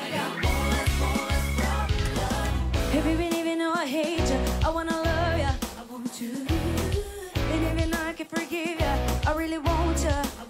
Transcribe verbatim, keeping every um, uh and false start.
I got more, more from love. If you believe in how I hate you, I wanna love you. I want you. And even I can forgive you, I really want you.